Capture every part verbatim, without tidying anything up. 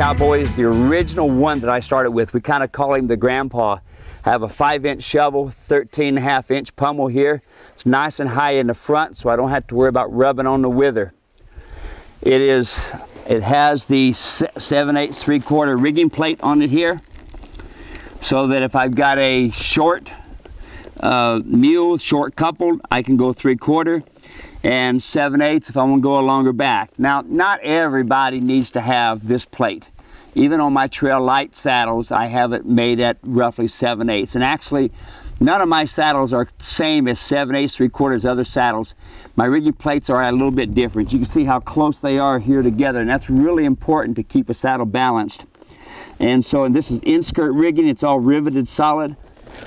cowboy is the original one that I started with. We kind of call him the grandpa. I have a five inch shovel, thirteen and a half inch pommel here. It's nice and high in the front, so I don't have to worry about rubbing on the wither. It is, it has the seven eighths three quarter rigging plate on it here, so that if I've got a short uh, mule, short coupled, I can go three quarter. And seven eighths if I want to go a longer back. Now, not everybody needs to have this plate. Even on my trail light saddles, I have it made at roughly seven eighths. And actually, none of my saddles are the same as seven eighths, three quarters other saddles. My rigging plates are a little bit different. You can see how close they are here together, and that's really important to keep a saddle balanced. And so, and this is in-skirt rigging. It's all riveted solid.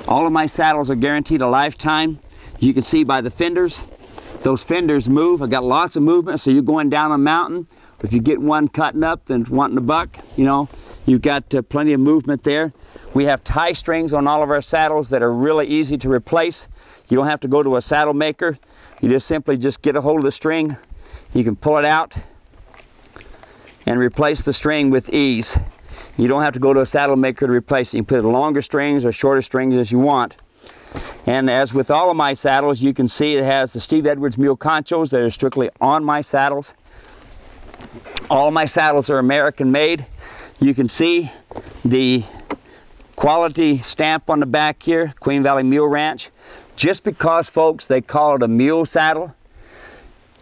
All of my saddles are guaranteed a lifetime. You can see by the fenders. Those fenders move. I got lots of movement, so you're going down a mountain. If you get one cutting up, then wanting a buck, you know, you've got uh, plenty of movement there. We have tie strings on all of our saddles that are really easy to replace. You don't have to go to a saddle maker. You just simply just get a hold of the string. You can pull it out and replace the string with ease. You don't have to go to a saddle maker to replace it. You can put longer strings or shorter strings as you want. And as with all of my saddles, you can see it has the Steve Edwards mule conchos that are strictly on my saddles. All my saddles are American made. You can see the quality stamp on the back here, Queen Valley Mule Ranch. Just because, folks, they call it a mule saddle,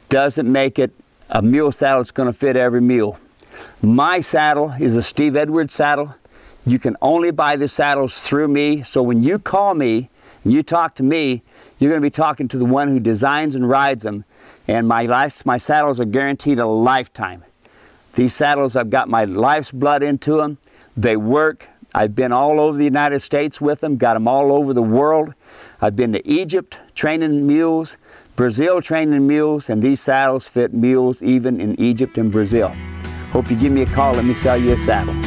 doesn't make it a mule saddle that's going to fit every mule. My saddle is a Steve Edwards saddle. You can only buy the saddles through me, so when you call me, you talk to me, you're going to be talking to the one who designs and rides them. And my life's, my saddles are guaranteed a lifetime. These saddles, I've got my life's blood into them. They work. I've been all over the United States with them, got them all over the world. I've been to Egypt training mules, Brazil training mules, and these saddles fit mules even in Egypt and Brazil. Hope you give me a call, let me sell you a saddle.